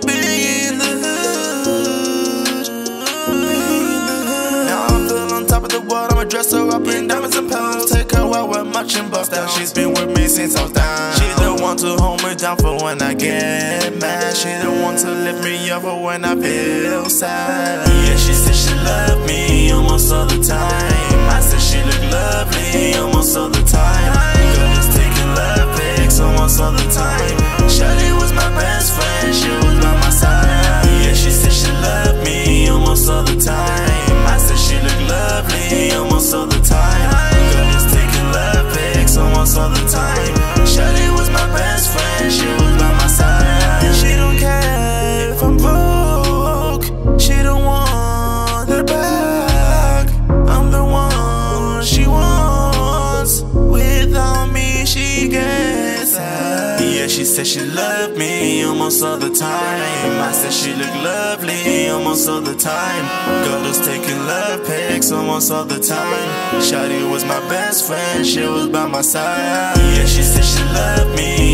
to be in the hood. Now I feel on top of the world. I'ma dress her up in diamonds and pearls. Take her out with my chin bust down. She's been with me since I was down. She the one to hold me down for when I get mad. She the one to lift me up for when I feel sad. Yeah, she said she loved me almost all the time. I said she looked lovely almost all the time. Girl, just taking love pics almost all the time. Shawty was my best friend, she was by my side. Yeah, she said she loved me almost all the time. I said she looked lovely almost all the time. Girl, just taking love pics almost all the time. Shawty was my best friend, she was by my side. And she don't care if I'm broke. She don't want her back. I'm the one she wants. Without me, she gets sad. Yeah, she said she loved me almost all the time. I said she looked lovely almost all the time. Girl, just taking love pics almost all the time. Shawty was my best friend, she was by my side. Yeah, she said she loved me.